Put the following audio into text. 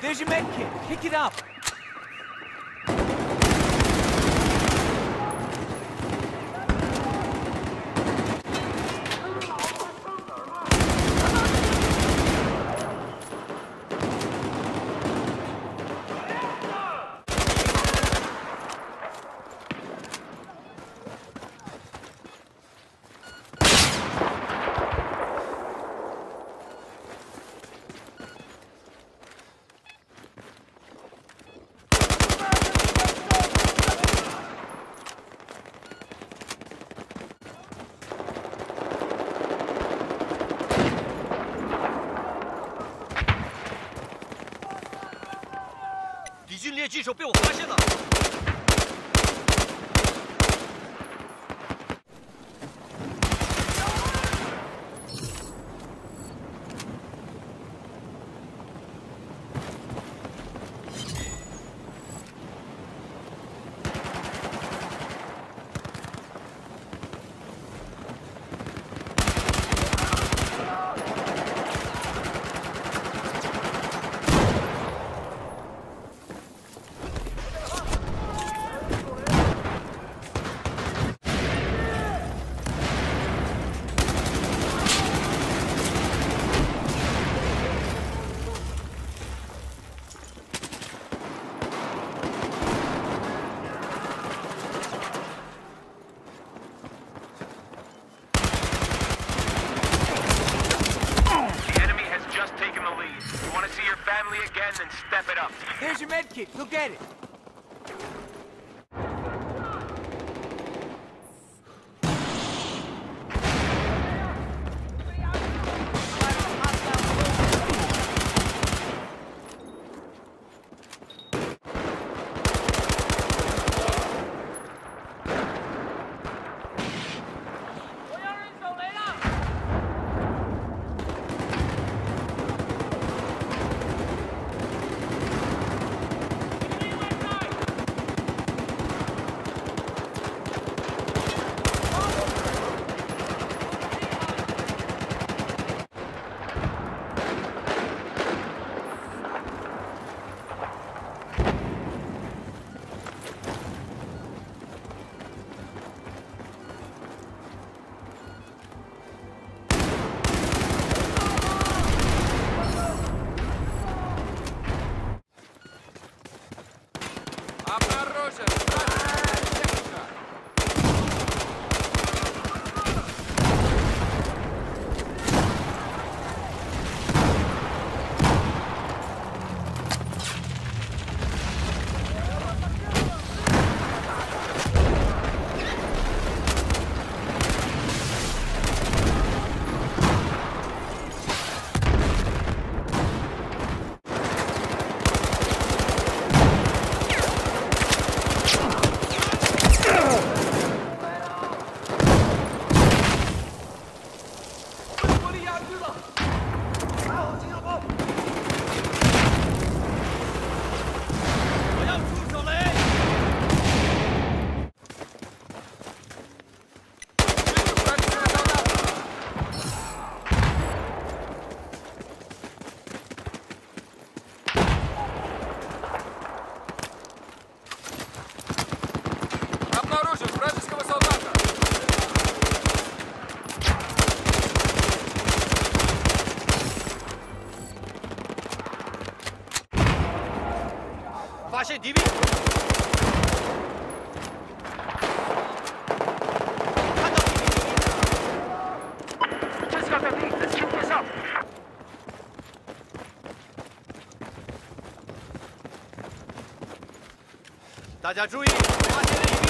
There's your med kit. Pick it up.军猎狙手被我发现了。 Here's your med kit. Go get it.大家注意，发现了一名。